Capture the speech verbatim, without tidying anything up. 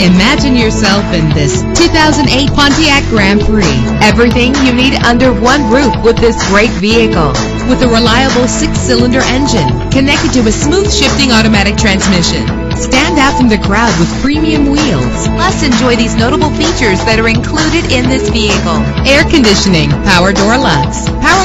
Imagine yourself in this two thousand eight Pontiac Grand Prix. Everything you need under one roof with this great vehicle. With a reliable six-cylinder engine connected to a smooth shifting automatic transmission. Stand out from the crowd with premium wheels. Plus, enjoy these notable features that are included in this vehicle: air conditioning, power door locks, power